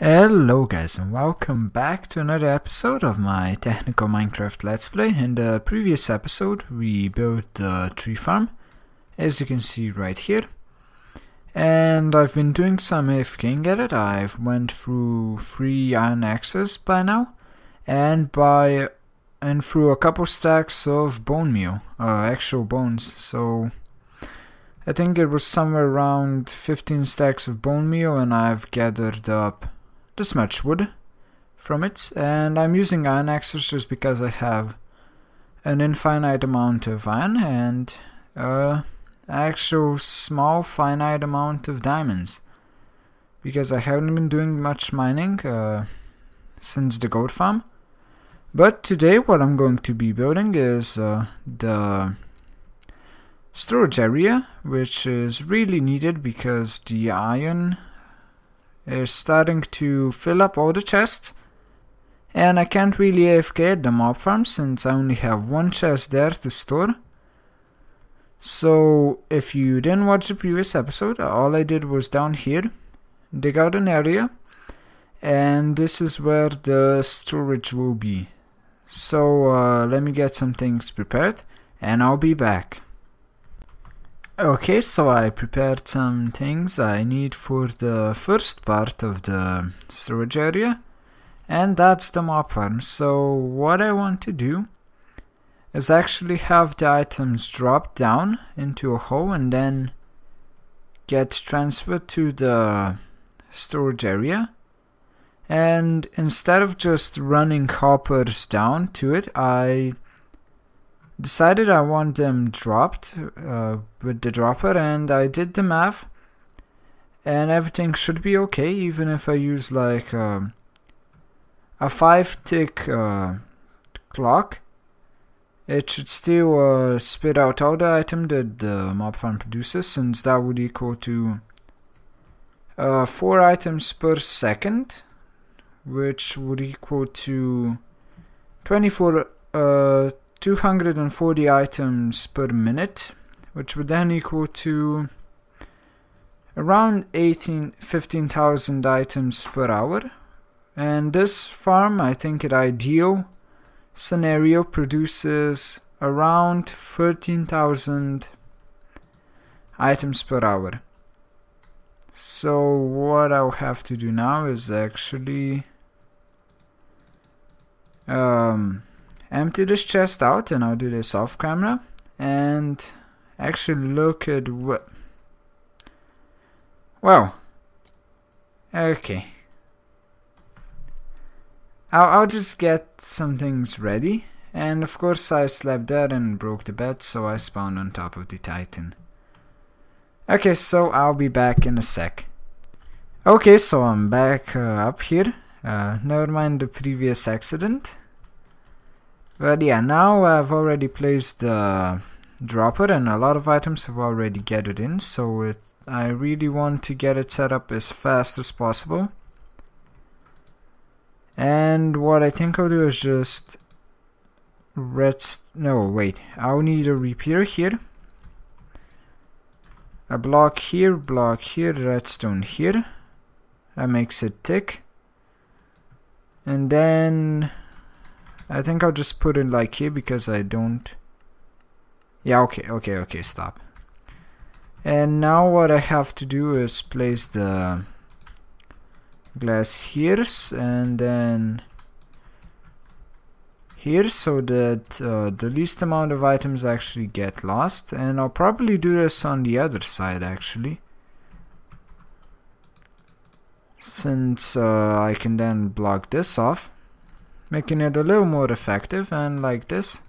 Hello guys and welcome back to another episode of my technical Minecraft Let's Play. In the previous episode we built the tree farm, as you can see right here. And I've been doing some AFKing at it. I've went through 3 iron axes by now, and through a couple stacks of bone meal, actual bones. So I think it was somewhere around 15 stacks of bone meal, and I've gathered up this much wood from it, and I'm using iron axes just because I have an infinite amount of iron and actual small finite amount of diamonds, because I haven't been doing much mining since the gold farm. But today what I'm going to be building is the storage area, which is really needed because the iron is starting to fill up all the chests, and I can't really AFK at the mob farm since I only have 1 chest there to store. So if you didn't watch the previous episode, all I did was down here dig out an area, and this is where the storage will be. So let me get some things prepared and I'll be back. Okay, so I prepared some things I need for the first part of the storage area, and that's the mob farm. So what I want to do is actually have the items drop down into a hole and then get transferred to the storage area. And instead of just running hoppers down to it, I decided I want them dropped with the dropper, and I did the math and everything should be okay, even if I use like a 5 tick clock. It should still spit out all the item that the mob farm produces, since that would equal to 4 items per second, which would equal to 240 items per minute, which would then equal to around 15,000 items per hour. And this farm, I think, at ideal scenario produces around 13,000 items per hour. So what I'll have to do now is actually empty this chest out, and I'll do this off camera, and actually look at what... Well, okay, I'll just get some things ready. And of course I slept there and broke the bed, so I spawned on top of the Titan. Okay, so I'll be back in a sec. Okay, so I'm back up here. Never mind the previous accident. But yeah, now I've already placed the dropper and a lot of items have already gathered in, so I really want to get it set up as fast as possible. And what I think I'll do is just I'll need a repair here, a block here, redstone here. That makes it thick. And then I think I'll just put it like here because I don't... Yeah, okay, stop. And now what I have to do is place the glass here and then here, so that the least amount of items actually get lost. And I'll probably do this on the other side actually, since I can then block this off, making it a little more effective, and like this.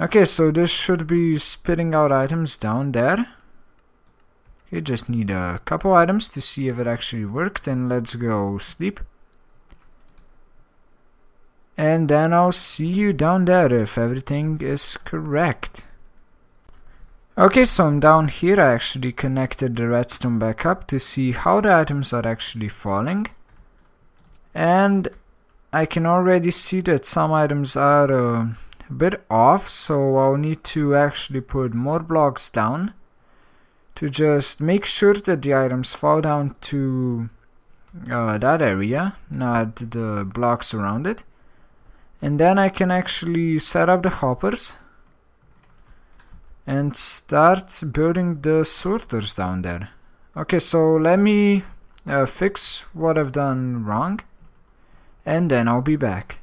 Okay, so this should be spitting out items down there. You just need a couple items to see if it actually worked, and let's go sleep. And then I'll see you down there if everything is correct. Okay, so I'm down here. I actually connected the redstone back up to see how the items are actually falling. And I can already see that some items are a bit off, so I'll need to actually put more blocks down to just make sure that the items fall down to that area, not the blocks around it. And then I can actually set up the hoppers and start building the sorters down there. Okay, so let me fix what I've done wrong and then I'll be back.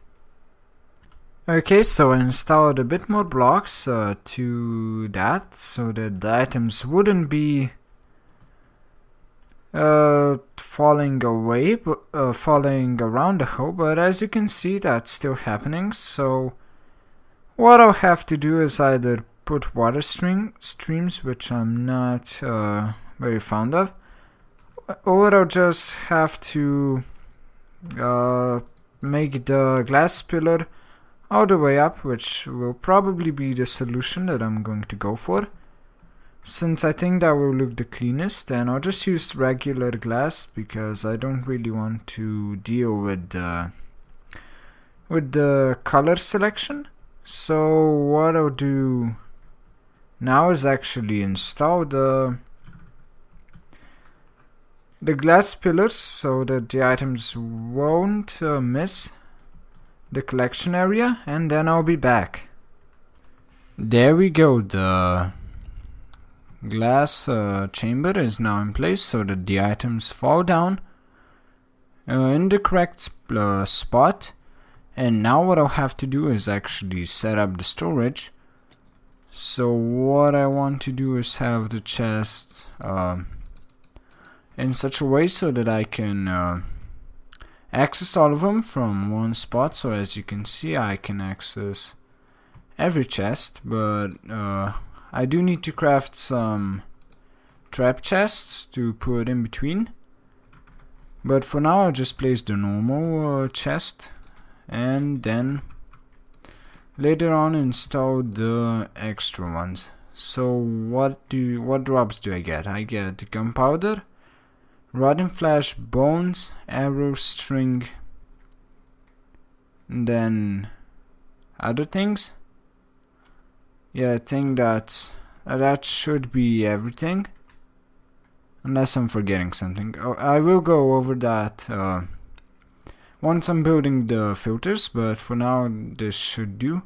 Okay, so I installed a bit more blocks to that, so that the items wouldn't be falling away, falling around the hole, but as you can see that's still happening. So what I'll have to do is either put water streams, which I'm not very fond of, or I'll just have to make the glass pillar all the way up, which will probably be the solution that I'm going to go for, since I think that will look the cleanest. And I'll just use regular glass because I don't really want to deal with the color selection. So what I'll do now is actually install the glass pillars so that the items won't miss the collection area, and then I'll be back. There we go, the glass chamber is now in place so that the items fall down in the correct spot. And now what I'll have to do is actually set up the storage. So what I want to do is have the chest in such a way so that I can access all of them from one spot. So as you can see, I can access every chest, but I do need to craft some trap chests to put in between. But for now I'll just place the normal chest and then later on install the extra ones. So what drops do I get? I get gunpowder, rotten flesh, bones, arrow, string, and then other things. Yeah, I think that should be everything, unless I'm forgetting something. Oh, I will go over that once I'm building the filters, but for now this should do.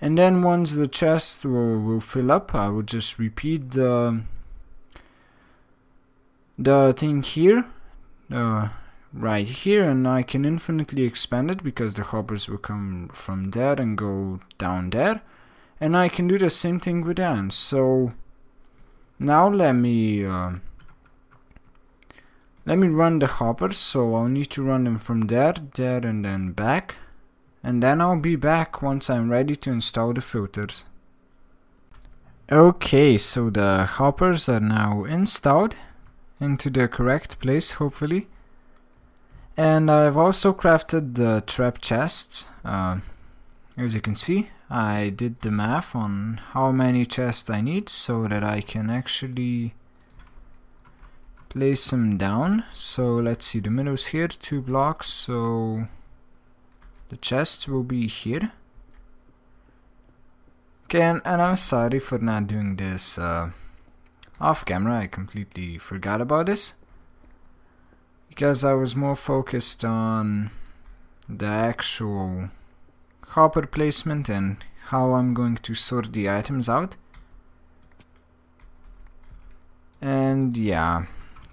And then once the chest will fill up, I will just repeat the thing here, right here, and I can infinitely expand it because the hoppers will come from there and go down there, and I can do the same thing with that. So now let me run the hoppers. So I'll need to run them from there and then back, and then I'll be back once I'm ready to install the filters. Okay, so the hoppers are now installed into the correct place, hopefully, and I've also crafted the trap chests. As you can see, I did the math on how many chests I need so that I can actually place them down. So let's see, the middle's here, 2 blocks, so the chests will be here. Okay, and I'm sorry for not doing this off camera, I completely forgot about this because I was more focused on the actual hopper placement and how I'm going to sort the items out. And yeah,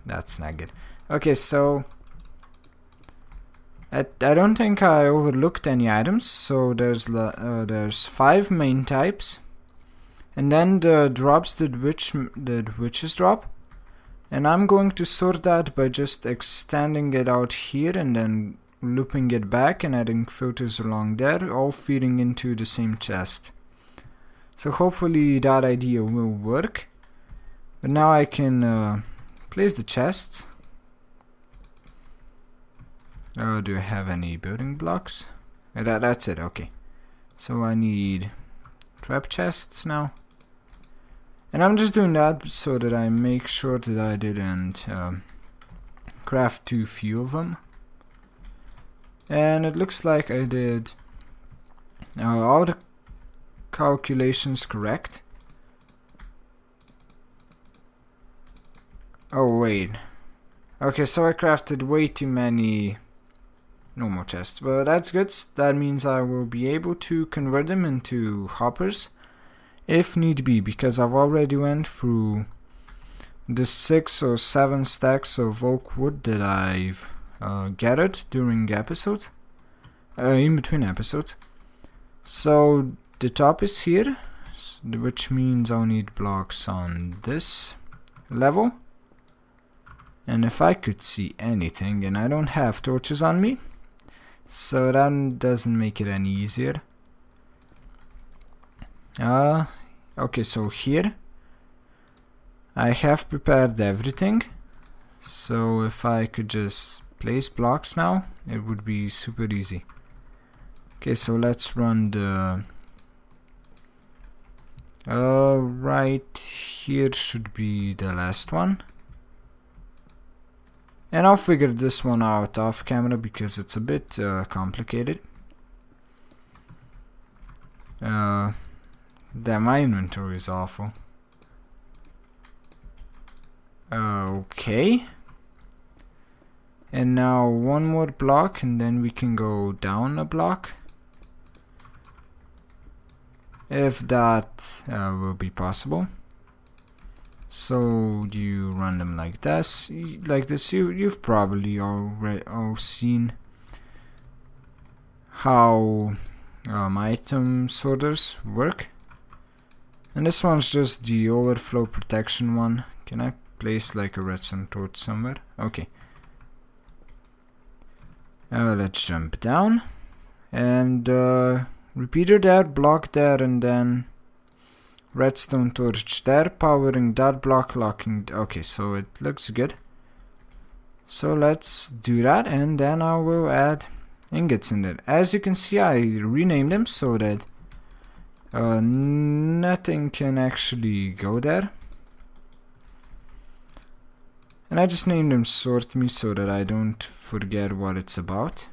that's not good. Okay, so I don't think I overlooked any items. So there's 5 main types, and then the drops that witches drop, and I'm going to sort that by just extending it out here and then looping it back and adding filters along there, all feeding into the same chest. So hopefully that idea will work. But now I can place the chests. Oh, do I have any building blocks? That's it. Okay, so I need trap chests now. And I'm just doing that so that I make sure that I didn't craft too few of them. And it looks like I did all the calculations correct. Oh wait, Okay, so I crafted way too many normal chests, but that's good. That means I will be able to convert them into hoppers if need be, because I've already went through the 6 or 7 stacks of oak wood that I've gathered during episodes, in between episodes. So the top is here, which means I'll need blocks on this level. And if I could see anything, and I don't have torches on me, so that doesn't make it any easier. Okay, so here I have prepared everything, so if I could just place blocks now, it would be super easy. Okay, so let's run the right here should be the last one. And I'll figure this one out off camera because it's a bit complicated. Damn, my inventory is awful. Okay. And now one more block and then we can go down a block. If that will be possible. So you run them like this, you've probably all seen how my item sorters work. And this one's just the overflow protection one. Can I place like a redstone torch somewhere? Okay. Let's jump down. And repeater there, block there, and then redstone torch there, powering that block, locking. Okay, so it looks good. So let's do that, and then I will add ingots in there. As you can see, I renamed them so that nothing can actually go there. And I just named them sort me so that I don't forget what it's about.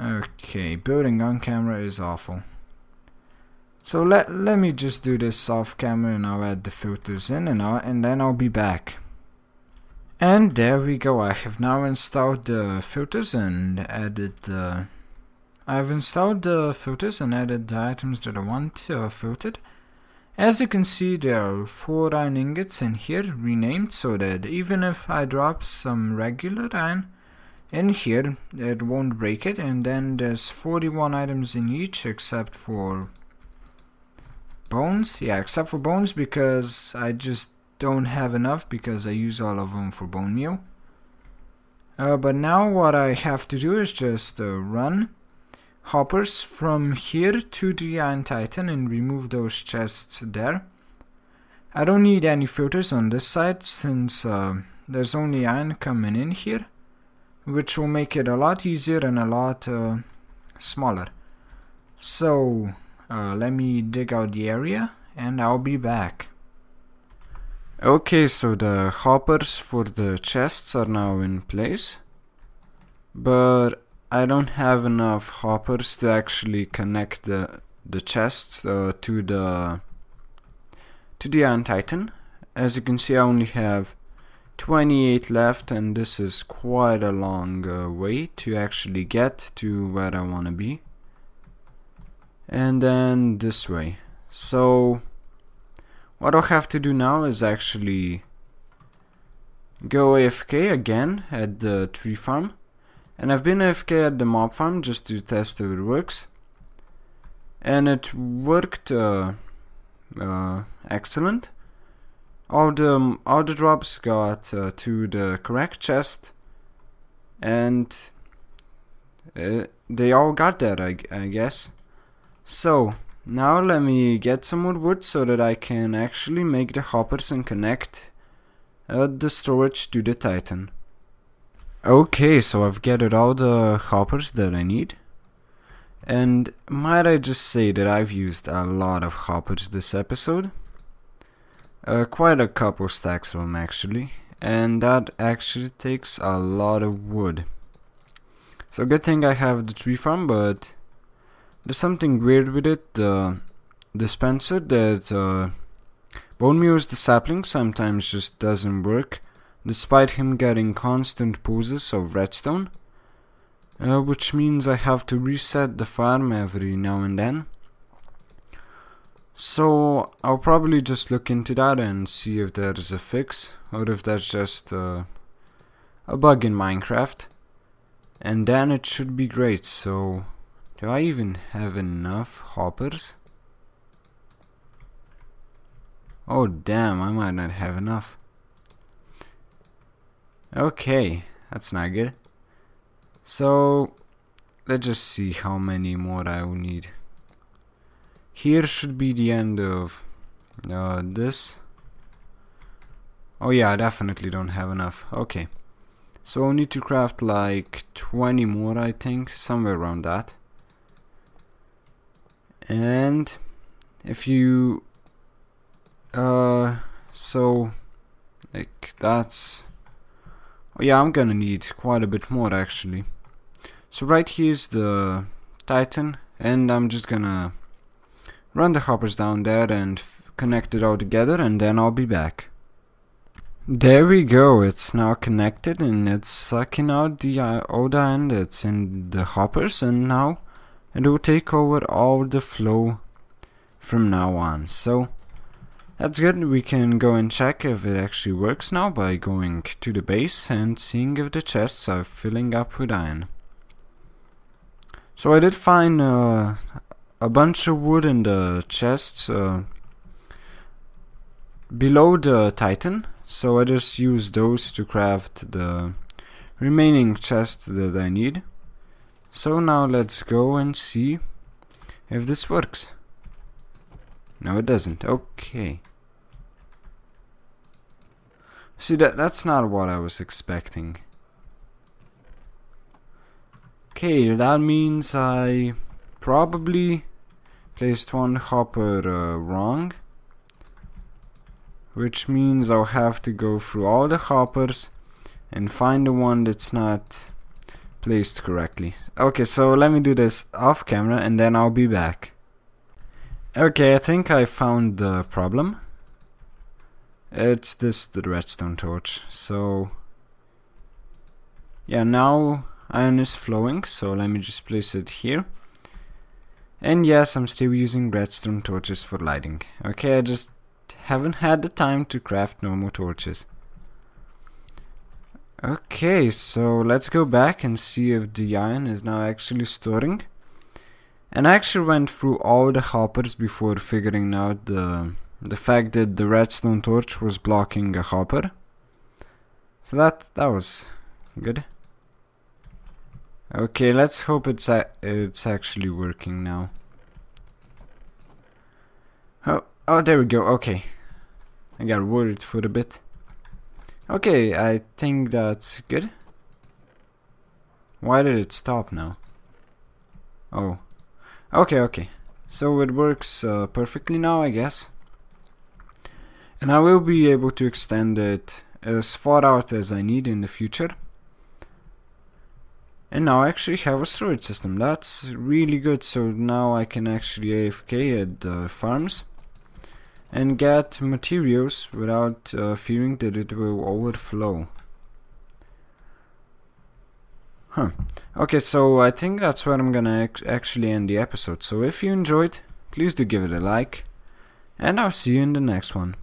Okay, building on camera is awful. So let me just do this off camera and I'll add the filters in and then I'll be back. And there we go, I have now installed the filters and added the items that I want filtered. As you can see, there are 4 iron ingots in here, renamed, so that even if I drop some regular iron in here, it won't break it. And then there's 41 items in each except for bones, yeah, except for bones because I just don't have enough because I use all of them for bone meal. But now what I have to do is just run hoppers from here to the Iron Titan and remove those chests there. I don't need any filters on this side since there's only iron coming in here, which will make it a lot easier and a lot smaller. So let me dig out the area and I'll be back. Okay, so the hoppers for the chests are now in place, but I don't have enough hoppers to actually connect the chests to the Iron Titan. As you can see, I only have 28 left, and this is quite a long way to actually get to where I want to be. And then this way. So what I'll have to do now is actually go AFK again at the tree farm, and I've been AFK at the mob farm just to test if it works, and it worked excellent. All the drops got to the correct chest, and they all got there, I guess. So now let me get some more wood so that I can actually make the hoppers and connect the storage to the Titan. Okay, so I've gathered all the hoppers that I need, and might I just say that I've used a lot of hoppers this episode, quite a couple stacks of them actually, and that actually takes a lot of wood. So good thing I have the tree farm, but there's something weird with it. The dispenser that bone meals the sapling sometimes just doesn't work despite him getting constant pulses of redstone, which means I have to reset the farm every now and then. So I'll probably just look into that and see if there's a fix, or if that's just a bug in Minecraft, and then it should be great. So do I even have enough hoppers? Oh damn, I might not have enough. Okay, that's not good. So let's just see how many more I will need. Here should be the end of this. Oh yeah, I definitely don't have enough. Okay, so I'll need to craft like 20 more, I think, somewhere around that. And if you so like that's, oh yeah, I'm gonna need quite a bit more actually. So right here's the Titan, and I'm just gonna run the hoppers down there and connect it all together, and then I'll be back. There we go, it's now connected and it's sucking out the Oda and it's in the hoppers, and now it will take over all the flow from now on. So that's good, we can go and check if it actually works now by going to the base and seeing if the chests are filling up with iron. So I did find a bunch of wood in the chests below the Titan. So I just use those to craft the remaining chest that I need. So now let's go and see if this works. No, it doesn't. Okay. See, that's not what I was expecting. Okay, that means I probably placed one hopper wrong, which means I'll have to go through all the hoppers and find the one that's not placed correctly. Okay, so let me do this off camera and then I'll be back. Okay, I think I found the problem. It's this, the redstone torch. So yeah, now iron is flowing, so let me just place it here. And yes, I'm still using redstone torches for lighting. Okay, I just haven't had the time to craft normal torches. Okay, so let's go back and see if the iron is now actually storing. And I actually went through all the hoppers before figuring out the fact that the redstone torch was blocking a hopper. So that was good. Okay, let's hope it's actually working now. Oh, there we go. Okay, I got worried for a bit. Okay, I think that's good. Why did it stop now? Oh, okay, so it works perfectly now, I guess, and I will be able to extend it as far out as I need in the future. And now I actually have a storage system. That's really good. So now I can actually AFK at the farms and get materials without fearing that it will overflow. Huh. Okay, so I think that's where I'm gonna actually end the episode. So if you enjoyed, please do give it a like, and I'll see you in the next one.